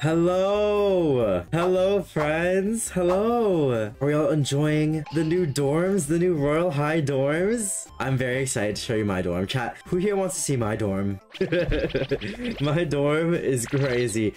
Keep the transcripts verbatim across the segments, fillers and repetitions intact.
Hello! Hello, friends! Hello! Are we all enjoying the new dorms? The new Royale High dorms? I'm very excited to show you my dorm. Chat, who here wants to see my dorm? My dorm is crazy.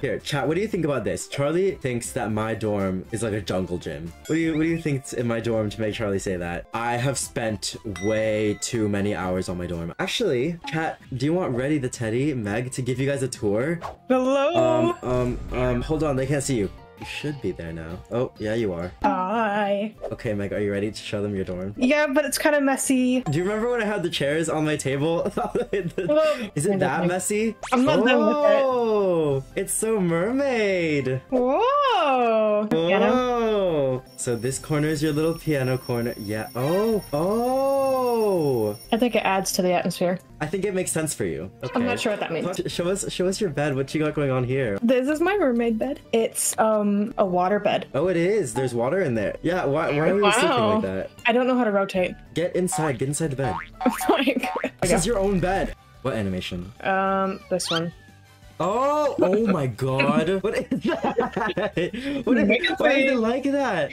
Here, chat, what do you think about this? Charlie thinks that my dorm is like a jungle gym. What do you, what do you think's in my dorm to make Charlie say that? I have spent way too many hours on my dorm. Actually, chat, do you want Reddy the Teddy, Meg, to give you guys a tour? Hello! Um, Um, um, hold on, they can't see you. You should be there now. Oh, yeah, you are. Hi. Okay, Meg, are you ready to show them your dorm? Yeah, but it's kind of messy. Do you remember when I had the chairs on my table? the... Is it that messy? I'm not done with it. Oh, it's so mermaid. Whoa. Whoa. So this corner is your little piano corner. Yeah. Oh. Oh. I think it adds to the atmosphere. I think it makes sense for you. Okay. I'm not sure what that means. Show us, show us your bed. What you got going on here? This is my mermaid bed. It's um a water bed. Oh, it is. There's water in there. Yeah. Why? Why are you wow. sleeping like that? I don't know how to rotate. Get inside. Get inside the bed. Oh my God. This is your own bed. What animation? Um, this one. Oh! Oh my God! What is that? What is? Why do you like that?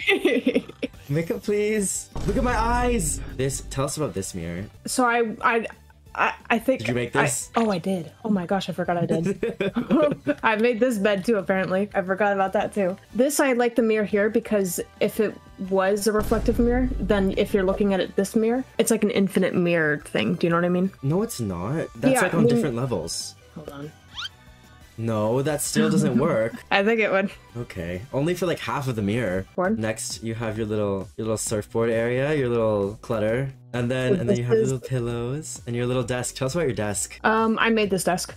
Makeup, please. Look at my eyes. This. Tell us about this mirror. So I. I I, I think. Did you make this? I, oh, I did. Oh my gosh, I forgot I did. I made this bed too, apparently. I forgot about that too. This, I like the mirror here because if it was a reflective mirror, then if you're looking at it this mirror, it's like an infinite mirrored thing. Do you know what I mean? No, it's not. That's yeah, like on I mean, different levels. Hold on. No, that still doesn't work. I think it would. Okay, only for like half of the mirror. One. Next, you have your little your little surfboard area, your little clutter, and then and then you have your little pillows and your little desk. Tell us about your desk. Um, I made this desk.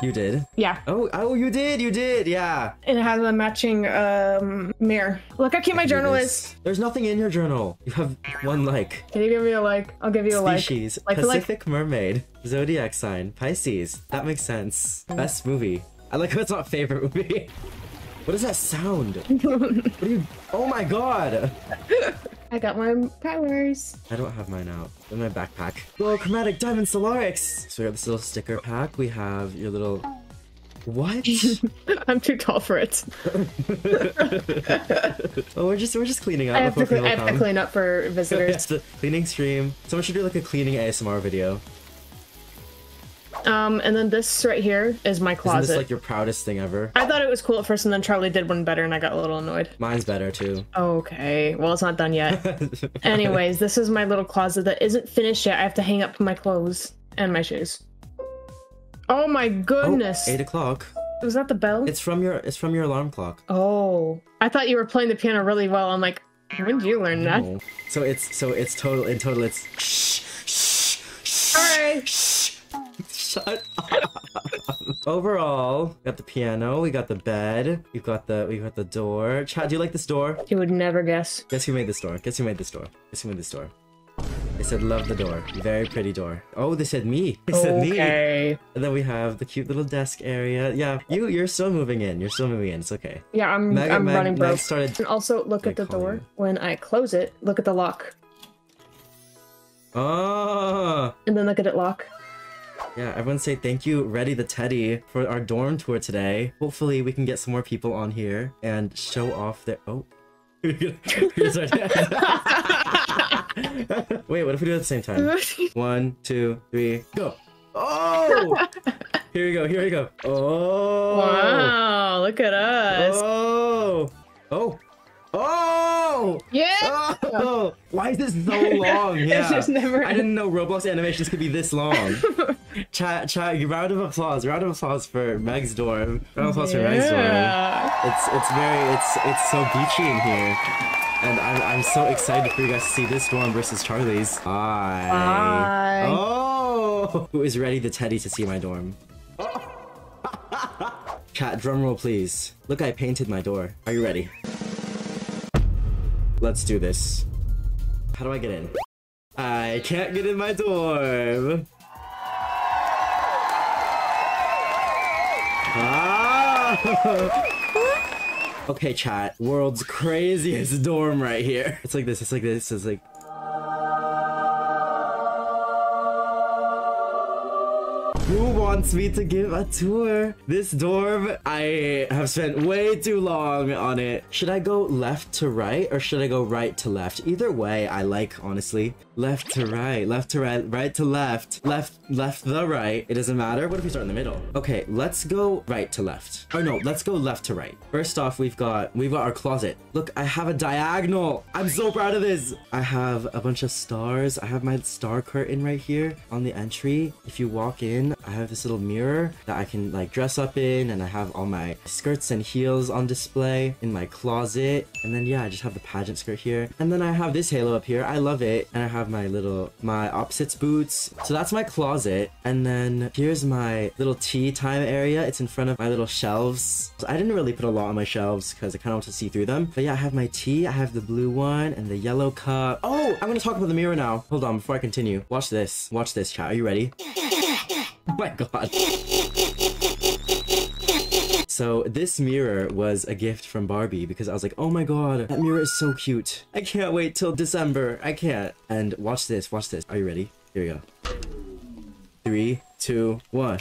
You did? Yeah. Oh, oh, you did, you did, yeah. And it has a matching um mirror. Look how cute my journal is. There's nothing in your journal. You have one like. Can you give me a like? I'll give you a like. Species, Pacific mermaid, zodiac sign, Pisces. That makes sense. Best movie. I like how it's not favorite movie. What is that sound? What are you? Oh my God! I got my powers. I don't have mine out. In my backpack. Whoa, chromatic diamond Solarix. So we got this little sticker pack. We have your little. What? I'm too tall for it. Well, we're just we're just cleaning up. I have, to, clean, I have to clean up for visitors. The cleaning stream. Someone should do like a cleaning A S M R video. Um, and then this right here is my closet. Isn't this like your proudest thing ever? I thought it was cool at first, and then Charlie did one better, and I got a little annoyed. Mine's better, too. Okay. Well, it's not done yet. Anyways, this is my little closet that isn't finished yet. I have to hang up my clothes and my shoes. Oh, my goodness. Oh, eight o'clock. Was that the bell? It's from your It's from your alarm clock. Oh. I thought you were playing the piano really well. I'm like, when did you learn that? No. So it's, so it's total, in total, it's shh, shh, shh, all right. Shh. Shut up. Overall, we got the piano, we got the bed, we got the we got the door. Chad, do you like this door? You would never guess. Guess who made this door? Guess who made this door? Guess who made this door? They said love the door. Very pretty door. Oh, they said me. They said me. Okay. And then we have the cute little desk area. Yeah, you you're still moving in. You're still moving in. It's okay. Yeah, I'm Meg, I'm Meg, running Meg broke. Started... And also look at the door you. When I close it. Look at the lock. Oh. And then look at it lock. Yeah, everyone say thank you, Reddy the Teddy, for our dorm tour today. Hopefully, we can get some more people on here and show off their. Oh. Wait, what if we do it at the same time? One, two, three, go! Oh! Here we go, here we go. Oh! Wow, look at us. Oh! Oh! Oh! Yeah! Oh! Why is this so long? Yeah. It's just never I didn't know Roblox animations could be this long. Chat, chat, round of applause. Round of applause for Meg's dorm. Round of applause yeah. for Meg's dorm. It's it's very it's it's so beachy in here. And I'm I'm so excited for you guys to see this dorm versus Charlie's. Hi. Hi. Oh! Who is Reddy the Teddy to see my dorm? Oh. Chat, drumroll please. Look, I painted my door. Are you ready? Let's do this. How do I get in? I can't get in my dorm. Ah! Okay, chat. World's craziest dorm right here. It's like this. It's like this. It's like. Who wants me to give a tour. This dorm, I have spent way too long on it. Should I go left to right or should I go right to left? Either way, I like, honestly. Left to right, left to right, right to left, left, left the right. It doesn't matter. What if we start in the middle? Okay, let's go right to left. Or no, let's go left to right. First off, we've got, we've got our closet. Look, I have a diagonal. I'm so proud of this. I have a bunch of stars. I have my star curtain right here on the entry. If you walk in, I have this little mirror that I can like dress up in, and I have all my skirts and heels on display in my closet. And then yeah, I just have the pageant skirt here. And then I have this halo up here. I love it. And I have my little, my opposites boots. So that's my closet. And then here's my little tea time area. It's in front of my little shelves. So I didn't really put a lot on my shelves because I kind of want to see through them. But yeah, I have my tea. I have the blue one and the yellow cup. Oh, I'm going to talk about the mirror now. Hold on, before I continue. Watch this. Watch this, chat. Are you ready? Oh my god. So this mirror was a gift from Barbie because I was like, oh my god, that mirror is so cute. I can't wait till December. I can't. And watch this, watch this. Are you ready? Here we go. Three, two, one.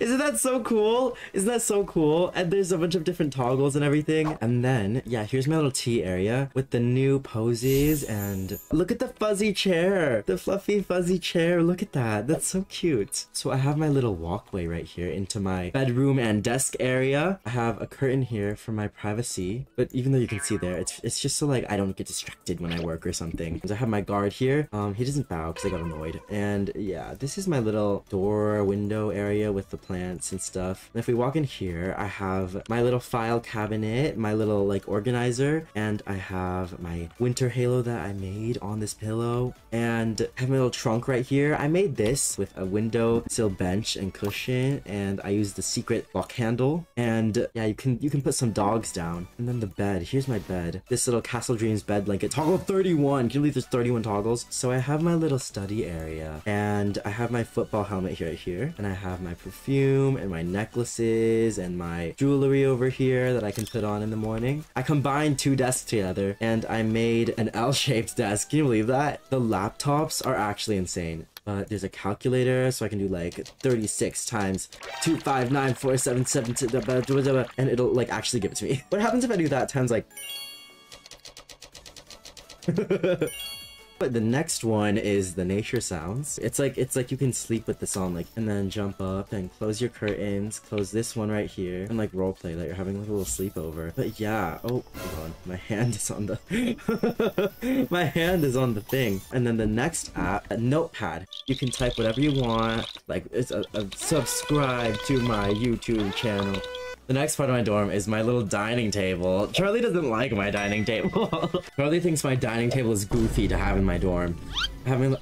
Isn't that so cool? Isn't that so cool? And there's a bunch of different toggles and everything. And then, yeah, here's my little tea area with the new posies. And look at the fuzzy chair. The fluffy fuzzy chair. Look at that. That's so cute. So I have my little walkway right here into my bedroom and desk area. I have a curtain here for my privacy. But even though you can see there, it's, it's just so like I don't get distracted when I work or something. I have my guard here. Um, he doesn't bow because I got annoyed. And yeah, this is my little door window area with the plants and stuff. And if we walk in here, I have my little file cabinet, my little like organizer, and I have my winter halo that I made on this pillow, and I have my little trunk right here. I made this with a window sill bench and cushion, and I used the secret lock handle. And yeah, you can you can put some dogs down. And then the bed. Here's my bed. This little Castle Dreams bed blanket. Toggle thirty-one. Can you believe there's thirty-one toggles? So I have my little study area, and I have my football helmet here, right here, and I have my perfume Perfume and my necklaces and my jewelry over here that I can put on in the morning. I combined two desks together and I made an L-shaped desk. Can you believe that? The laptops are actually insane. But there's a calculator, so I can do like thirty-six times two five nine four seven seven and it'll like actually give it to me. What happens if I do that times like? But the next one is the nature sounds. It's like it's like you can sleep with this on, like, and then jump up and close your curtains, close this one right here, and like role play that like you're having like a little sleepover. But yeah, oh hold on, my hand is on the my hand is on the thing. And then the next app, a notepad. You can type whatever you want. Like it's a, a subscribe to my YouTube channel. The next part of my dorm is my little dining table. Charlie doesn't like my dining table. Charlie thinks my dining table is goofy to have in my dorm. Having...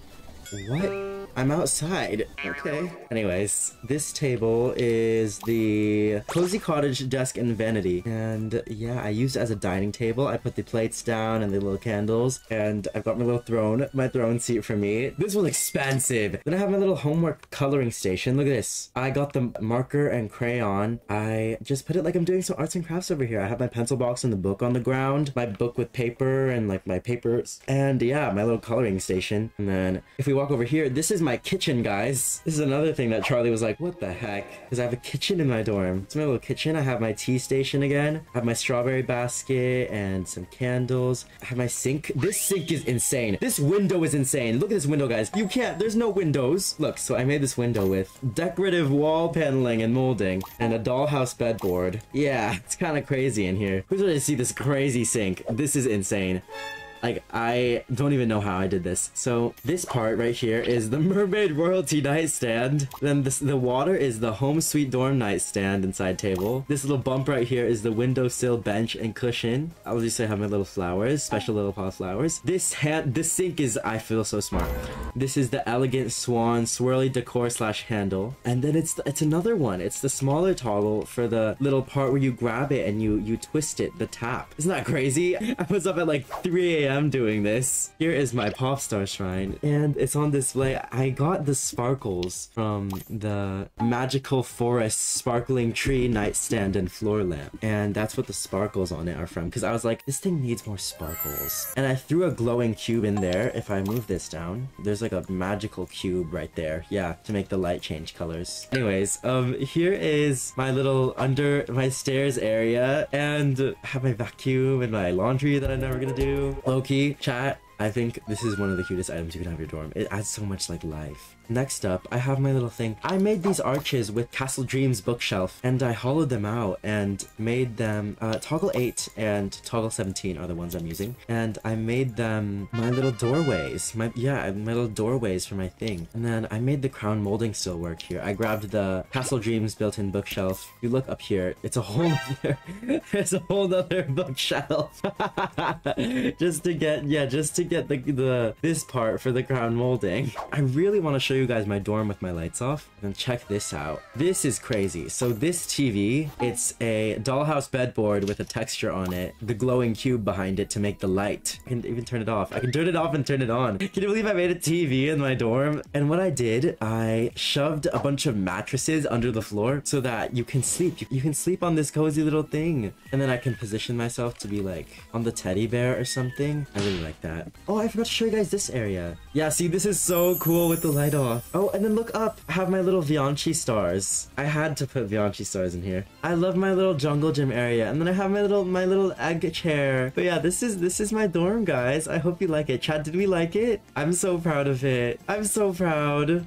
What? I'm outside. Okay. Anyways, this table is the cozy cottage desk and vanity. And yeah, I used it as a dining table. I put the plates down and the little candles. And I've got my little throne, my throne seat for me. This was expensive. Then I have my little homework coloring station. Look at this. I got the marker and crayon. I just put it like I'm doing some arts and crafts over here. I have my pencil box and the book on the ground. My book with paper and like my papers. And yeah, my little coloring station. And then if we walk over here, this is my kitchen, guys. This is another thing that Charlie was like, what the heck? Because I have a kitchen in my dorm. It's my little kitchen. I have my tea station again. I have my strawberry basket and some candles. I have my sink. This sink is insane. This window is insane. Look at this window, guys. You can't, there's no windows. Look, so I made this window with decorative wall paneling and molding and a dollhouse bedboard. Yeah, it's kind of crazy in here. Who's ready to see this crazy sink? This is insane. Like, I don't even know how I did this. So, this part right here is the mermaid royalty nightstand. Then this, the water is the home sweet dorm nightstand and side table. This little bump right here is the windowsill bench and cushion. I'll just say I have my little flowers, special little pot flowers. This hand, this sink is, I feel so smart. This is the elegant swan swirly decor slash handle. And then it's, the, it's another one. It's the smaller toggle for the little part where you grab it and you, you twist it, the tap. Isn't that crazy? I was up at like three A M am doing this. Here is my pop star shrine, and it's on display. I got the sparkles from the magical forest sparkling tree nightstand and floor lamp, and that's what the sparkles on it are from, because I was like, this thing needs more sparkles. And I threw a glowing cube in there. If I move this down, there's like a magical cube right there, yeah, to make the light change colors. Anyways, um here is my little under my stairs area, and I have my vacuum and my laundry that I'm never gonna do. Low-key, chat, I think this is one of the cutest items you can have in your dorm. It adds so much, like, life. Next up, I have my little thing. I made these arches with Castle Dreams bookshelf, and I hollowed them out and made them... Uh, toggle eight and toggle seventeen are the ones I'm using. And I made them my little doorways. My Yeah, my little doorways for my thing. And then I made the crown molding still work here. I grabbed the Castle Dreams built-in bookshelf. If you look up here, it's a whole other... it's a whole other bookshelf. just to get... Yeah, just to get the, the this part for the crown molding. I really want to show you guys my dorm with my lights off. And check this out. This is crazy. So this T V, it's a dollhouse bedboard with a texture on it, the glowing cube behind it to make the light. I can even turn it off. I can turn it off and turn it on. Can you believe I made a T V in my dorm? And what I did, I shoved a bunch of mattresses under the floor so that you can sleep. You, you can sleep on this cozy little thing. And then I can position myself to be like on the teddy bear or something. I really like that. Oh, I forgot to show you guys this area. Yeah, see, this is so cool with the light off. Oh, and then look up. I have my little Vioncii stars. I had to put Vioncii stars in here. I love my little jungle gym area. And then I have my little my little egg chair. But yeah, this is this is my dorm, guys. I hope you like it. Chat, did we like it? I'm so proud of it. I'm so proud.